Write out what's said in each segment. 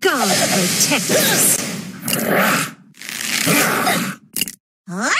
God protect us. What?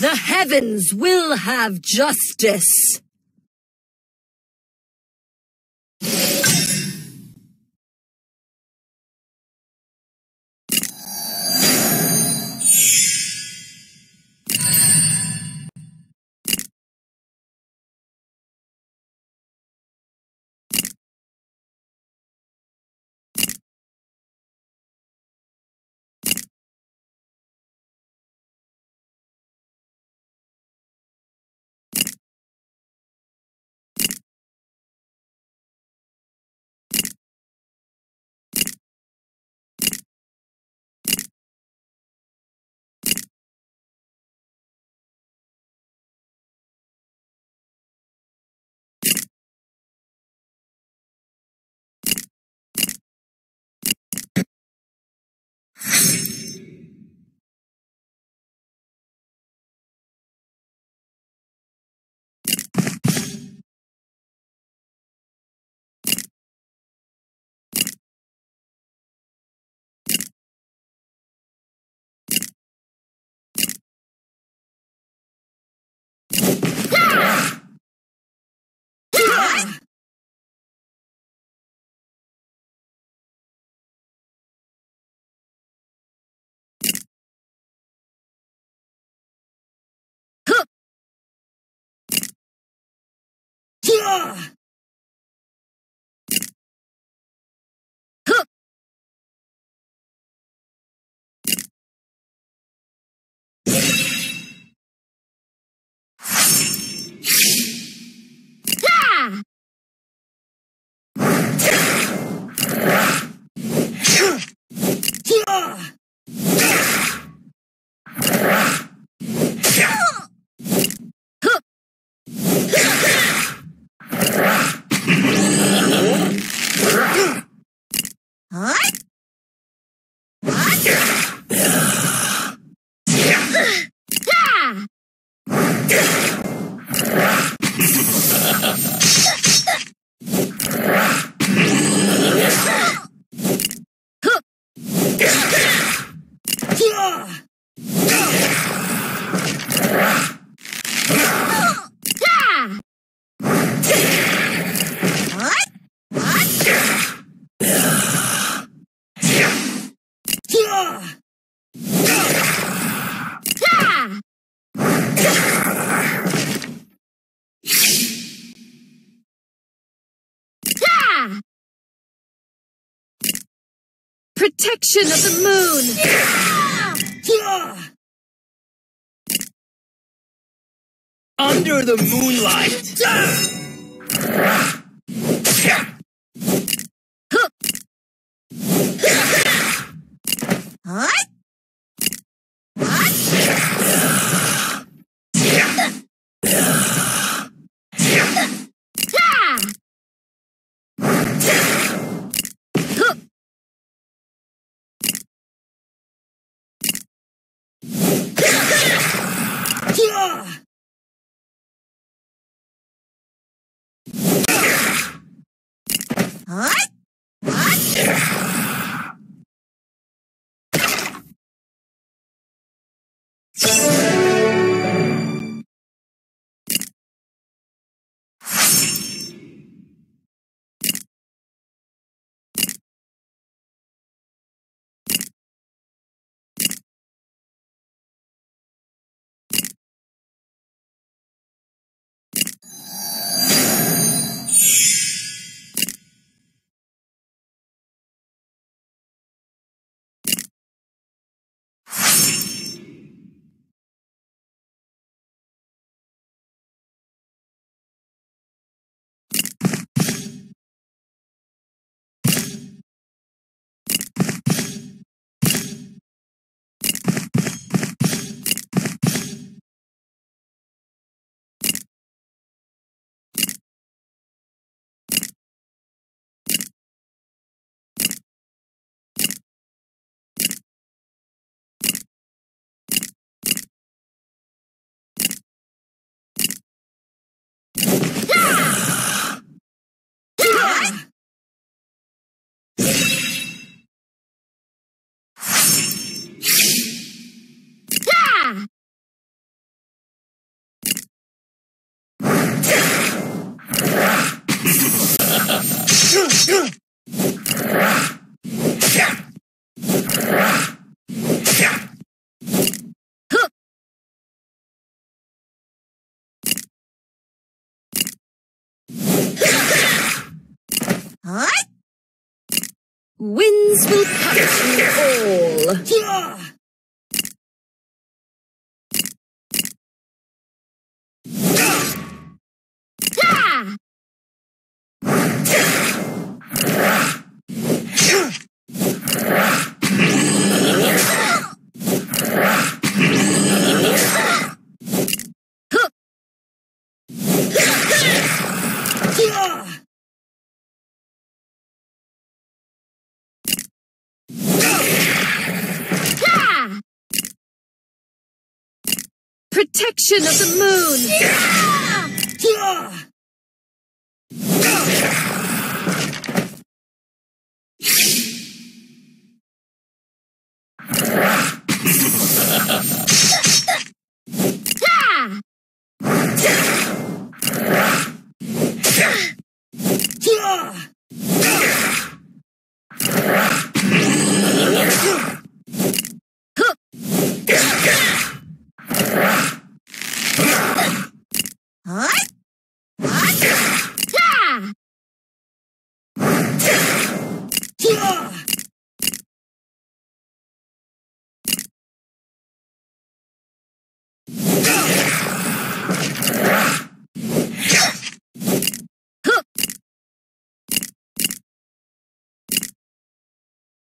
The heavens will have justice. Protection of the moon! Under the moonlight! What? Winds will catch you all. Protection of the moon!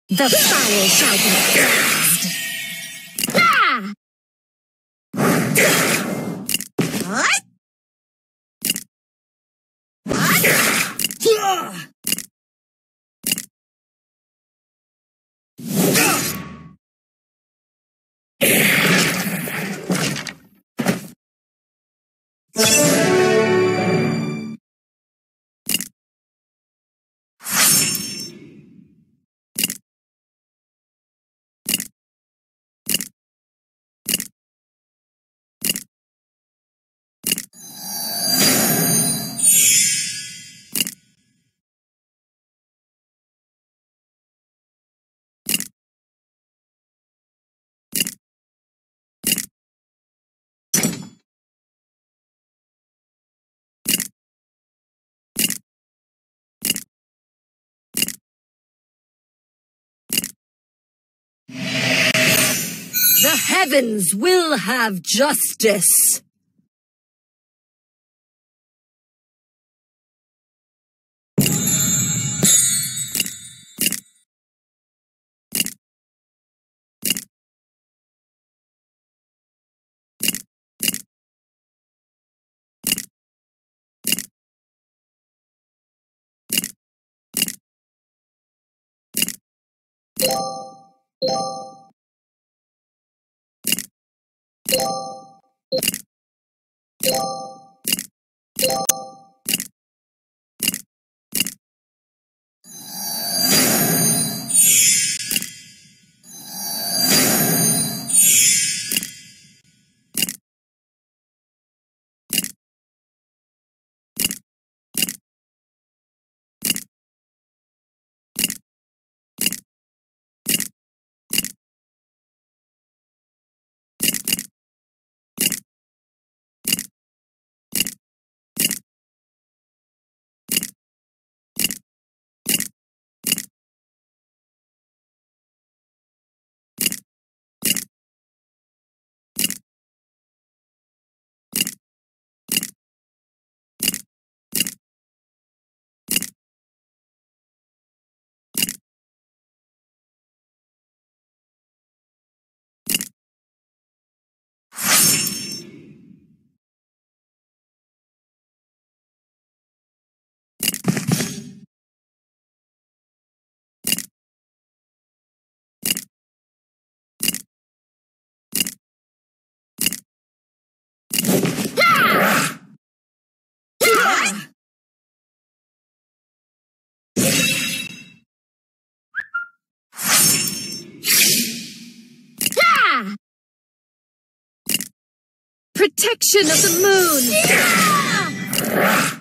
The fire shall be cast. What? What? The heavens will have justice. protection of the moon! Yeah!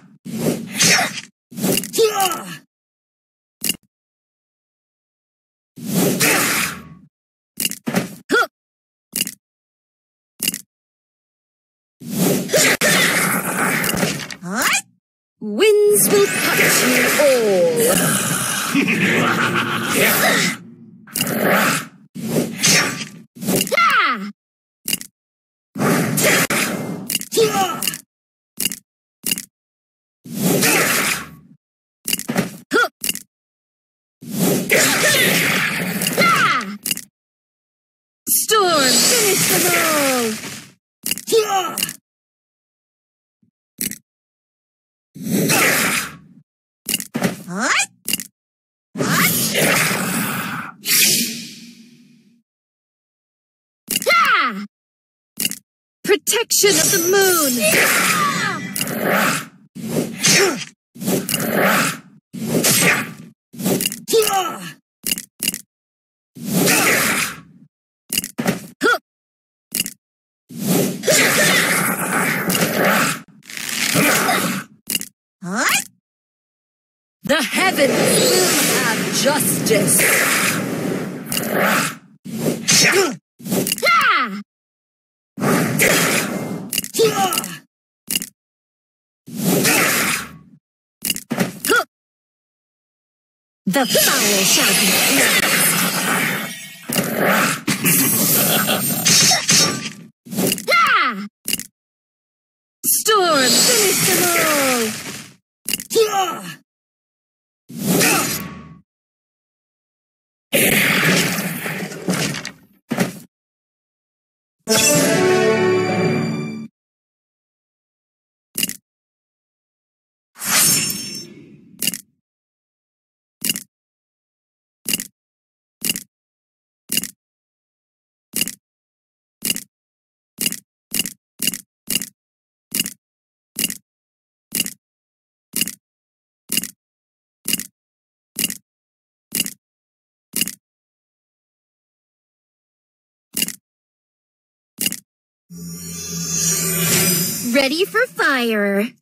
Winds will touch you all. Storm, finish them all. What? What? Ha! Protection of the moon. What? The heavens will have justice. The foul shall be cleansed. Storm, finish them all. Ready for fire.